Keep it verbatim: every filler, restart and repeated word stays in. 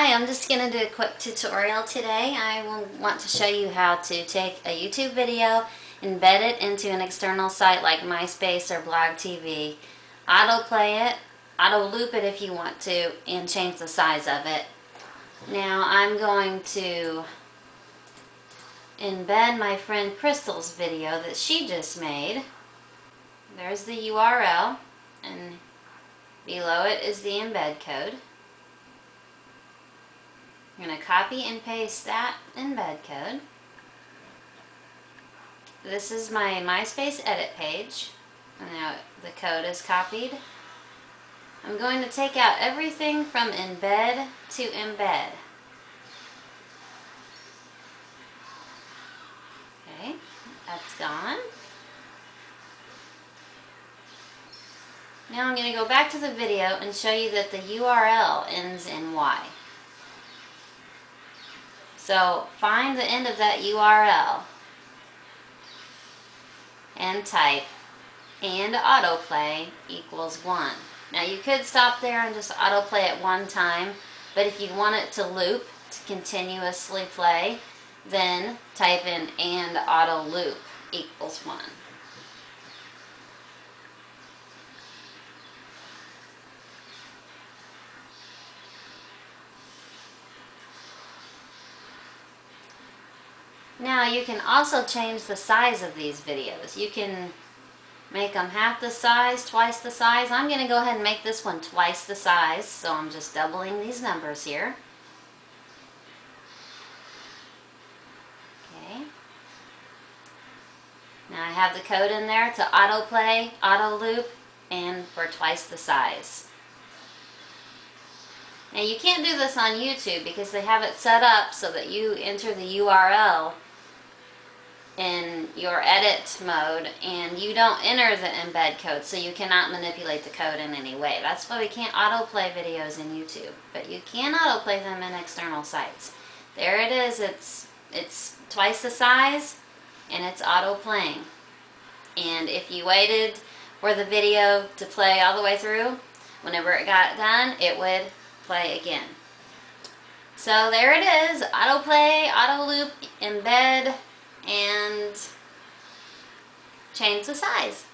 Hi, I'm just going to do a quick tutorial today. I will want to show you how to take a YouTube video, embed it into an external site like MySpace or BlogTV, autoplay it, auto loop it if you want to, and change the size of it. Now I'm going to embed my friend Crystal's video that she just made. There's the U R L, and below it is the embed code. I'm going to copy and paste that embed code. This is my MySpace edit page. Now the code is copied. I'm going to take out everything from embed to embed. Okay, that's gone. Now I'm going to go back to the video and show you that the U R L ends in Y. So find the end of that U R L and type and autoplay equals one. Now you could stop there and just autoplay it one time, but if you want it to loop, to continuously play, then type in and auto loop equals one. Now you can also change the size of these videos. You can make them half the size, twice the size. I'm going to go ahead and make this one twice the size, so I'm just doubling these numbers here. Okay. Now I have the code in there to autoplay, auto loop, and for twice the size. Now you can't do this on YouTube because they have it set up so that you enter the U R L in your edit mode and you don't enter the embed code, so you cannot manipulate the code in any way. That's why we can't autoplay videos in YouTube, but you can autoplay them in external sites. There it is, it's, it's twice the size and it's autoplaying. And if you waited for the video to play all the way through, whenever it got done, it would play again. So there it is, autoplay, auto loop, embed, and change the size.